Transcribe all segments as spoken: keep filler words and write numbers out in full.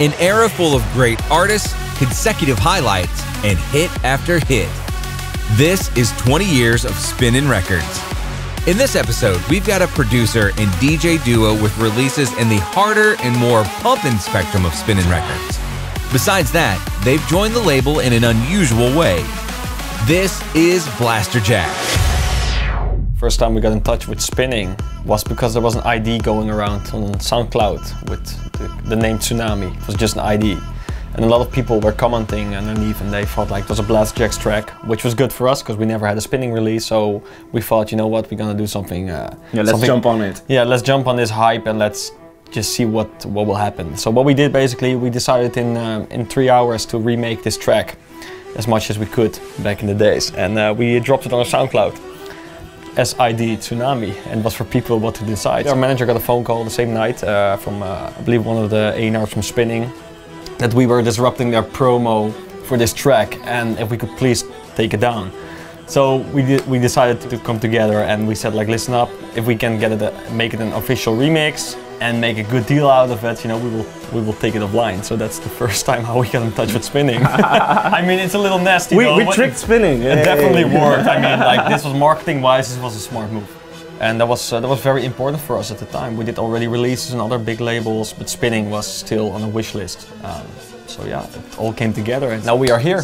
An era full of great artists, consecutive highlights, and hit after hit. This is twenty years of Spinnin' Records. In this episode, we've got a producer and D J duo with releases in the harder and more pumpin' spectrum of Spinnin' Records. Besides that, they've joined the label in an unusual way. This is Blasterjaxx. First time we got in touch with Spinnin' was because there was an I D going around on SoundCloud with the, the name Tsunami. It was just an I D. And a lot of people were commenting underneath, and they thought like there's a Blasterjaxx track, which was good for us because we never had a Spinnin' release. So we thought, you know what, we're gonna do something. Uh, yeah, let's something, jump on it. Yeah, let's jump on this hype and let's just see what what will happen. So what we did basically, we decided in uh, in three hours to remake this track as much as we could back in the days, and uh, we dropped it on our SoundCloud as I D Tsunami, and was for people what to decide. Our manager got a phone call the same night uh, from uh, I believe one of the A and R's from Spinnin', that we were disrupting their promo for this track and if we could please take it down. So we, did, we decided to come together and we said like, listen up, if we can get it, a, make it an official remix and make a good deal out of it, you know, we will we will take it offline. So that's the first time how we got in touch with Spinnin'. I mean, it's a little nasty. We, though, we tricked Spinnin'. It, it definitely worked. I mean, like this was marketing-wise, this was a smart move. And that was uh, that was very important for us at the time. We did already releases and other big labels, but Spinnin' was still on a wish list. Um, so yeah, it all came together, and now we are here.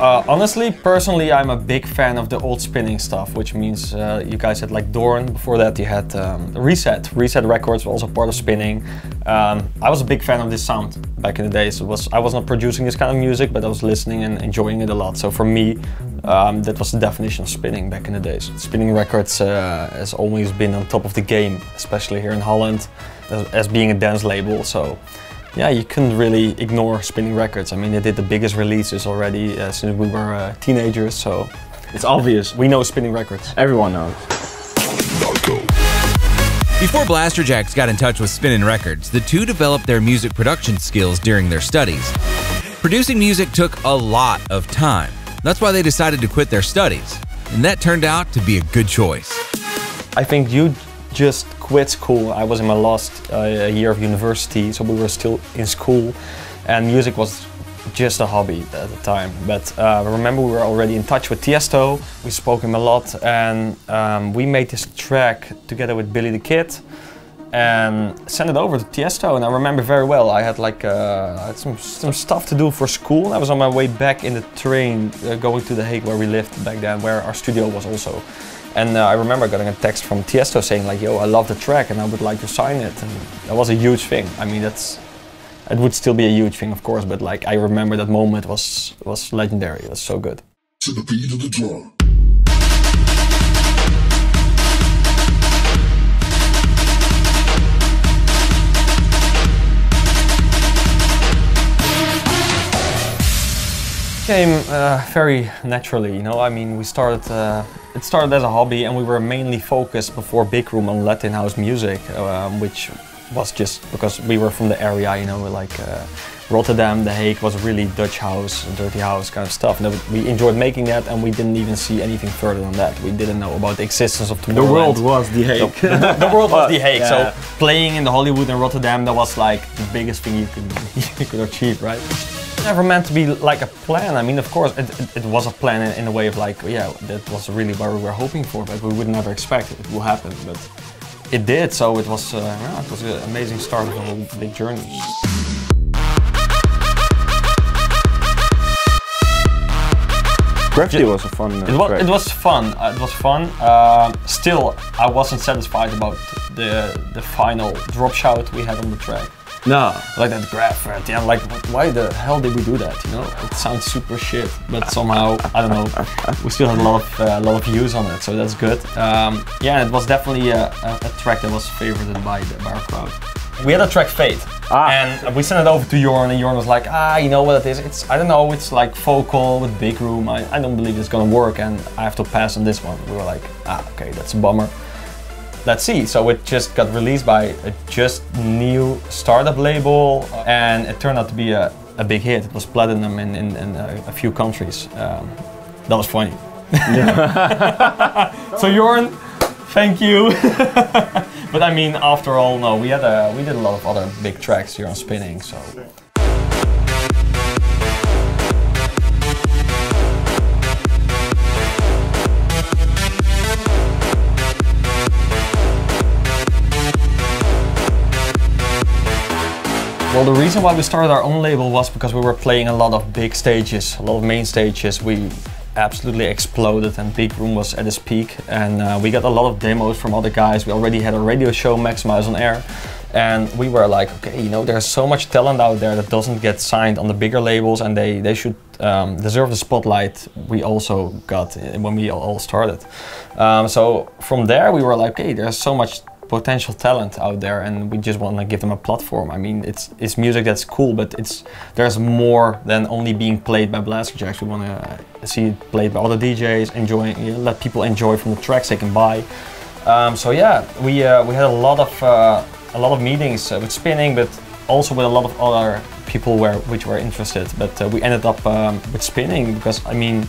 Uh, honestly, personally, I'm a big fan of the old Spinnin' stuff, which means uh, you guys had like Jorn. Before that, you had um, Reset. Reset Records were also part of Spinnin'. Um, I was a big fan of this sound back in the days. So it was I was not producing this kind of music, but I was listening and enjoying it a lot. So for me, um, that was the definition of Spinnin' back in the days. Spinnin' Records uh, has always been on top of the game, especially here in Holland, as, as being a dance label. So. Yeah, you couldn't really ignore Spinnin' Records. I mean, they did the biggest releases already uh, since we were uh, teenagers, so... It's obvious. We know Spinnin' Records. Everyone knows. Before Blasterjaxx got in touch with Spinnin' Records, the two developed their music production skills during their studies. Producing music took a lot of time. That's why they decided to quit their studies. And that turned out to be a good choice. I think you just quit school. I was in my last uh, year of university, so we were still in school, and music was just a hobby at the time. But uh, I remember we were already in touch with Tiësto. We spoke him a lot, and um, we made this track together with Billy the Kid, and sent it over to Tiësto. And I remember very well. I had like uh, I had some some stuff to do for school. And I was on my way back in the train uh, going to The Hague, where we lived back then, where our studio was also. And uh, I remember getting a text from Tiësto saying like, yo, I love the track and I would like to sign it. And that was a huge thing. I mean, that's, it would still be a huge thing, of course, but like, I remember that moment was, was legendary. It was so good. To the beat of the drum. Came uh, very naturally, you know. I mean, we started. Uh, it started as a hobby, and we were mainly focused before Big Room on Latin house music, uh, which was just because we were from the area, you know, like uh, Rotterdam, The Hague was really Dutch house, dirty house kind of stuff. And we enjoyed making that, and we didn't even see anything further than that. We didn't know about the existence of tomorrow. The world was The Hague. So, the, the world was The Hague. Yeah. So playing in the Hollywood and Rotterdam, that was like the biggest thing you could you could achieve, right? Never meant to be like a plan. I mean, of course, it, it, it was a plan in, in a way of like, yeah, that was really what we were hoping for, but we would never expect it, it will happen, but it did. So it was, uh, yeah, it was an amazing start of a whole big journey. Graffiti was a fun uh, it was, it was fun. Uh, it was fun. Uh, still, I wasn't satisfied about the the final drop shout we had on the track. No, like that graffiti. I'm like, why the hell did we do that? You know, it sounds super shit, but somehow I don't know. We still had a lot of a uh, lot of views on it, so that's good. Um, yeah, it was definitely a, a, a track that was favored by the by our crowd. We had a track Fate, ah. and we sent it over to Jorn, and Jorn was like, ah, you know what it is? It's I don't know. It's like vocal with Big Room. I I don't believe it's gonna work, and I have to pass on this one. We were like, ah, okay, that's a bummer. Let's See. So it just got released by a just new startup label and it turned out to be a, a big hit. It was platinum in, in, in a, a few countries. Um, that was funny. Yeah. So Jorn, thank you. But I mean, after all, no, we had a, we did a lot of other big tracks here on Spinning, so. Well, the reason why we started our own label was because we were playing a lot of big stages, a lot of main stages. We absolutely exploded and Big Room was at its peak, and uh, we got a lot of demos from other guys. We already had a radio show, Maximize on Air, and we were like, okay, you know, there's so much talent out there that doesn't get signed on the bigger labels, and they, they should um, deserve the spotlight we also got when we all started. Um, so from there we were like, okay, there's so much potential talent out there and we just want to give them a platform. I mean, it's it's music that's cool, but it's there's more than only being played by Blasterjaxx. We want to see it played by other D Js, enjoy, you know, let people enjoy from the tracks they can buy. Um, so yeah, we uh, we had a lot of uh, a lot of meetings uh, with Spinning, but also with a lot of other people where which were interested. But uh, we ended up um, with Spinning because, I mean,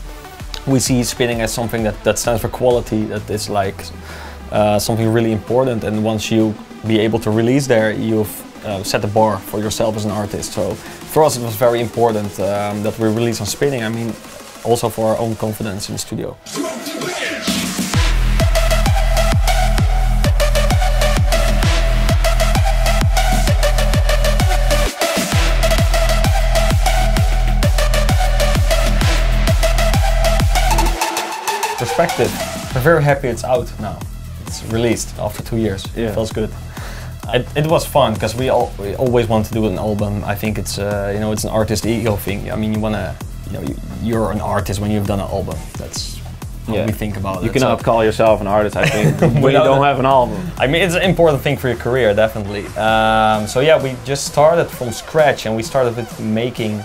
we see Spinning as something that that stands for quality. That is like. Uh, something really important, and once you be able to release there, you've uh, set the bar for yourself as an artist. So for us it was very important um, that we release on Spinning, I mean, also for our own confidence in the studio. Perspective, we're very happy it's out now. Released after two years. Yeah. It feels good. It, it was fun because we, we always want to do an album. I think it's uh, you know, it's an artist ego thing. I mean, you wanna, you know, you, you're an artist when you've done an album. That's what yeah. we think about. You it. cannot so. call yourself an artist, I think, when you don't have an album. I mean, it's an important thing for your career, definitely. Um, so yeah, we just started from scratch, and we started with making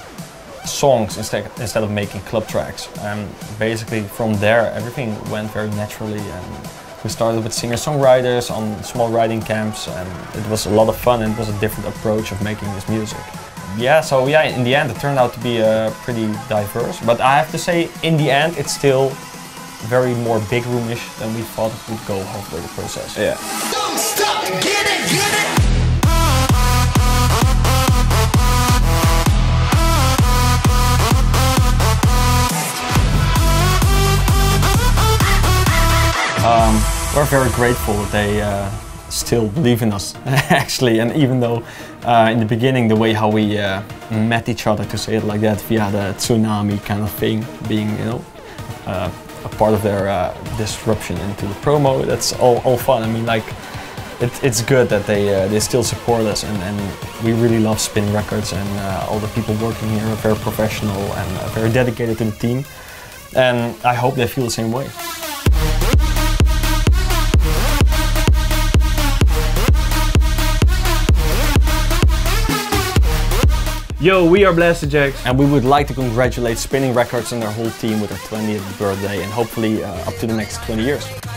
songs instead instead of making club tracks. And basically from there, everything went very naturally. And we started with singer-songwriters on small writing camps, and it was a lot of fun, and it was a different approach of making this music. Yeah, so yeah, in the end it turned out to be uh, pretty diverse, but I have to say, in the end, it's still very more Big Room-ish than we thought it would go halfway the process. Yeah. Don't stop, get it, get it! Um, we're very grateful that they uh, still believe in us, actually. And even though uh, in the beginning, the way how we uh, met each other, to say it like that, via the tsunami kind of thing, being, you know, uh, a part of their uh, disruption into the promo, that's all, all fun. I mean, like, it, it's good that they uh, they still support us, and, and we really love Spinnin' Records, and uh, all the people working here are very professional and uh, very dedicated to the team. And I hope they feel the same way. Yo, we are Blasterjaxx, and we would like to congratulate Spinning Records and their whole team with their twentieth birthday, and hopefully uh, up to the next twenty years.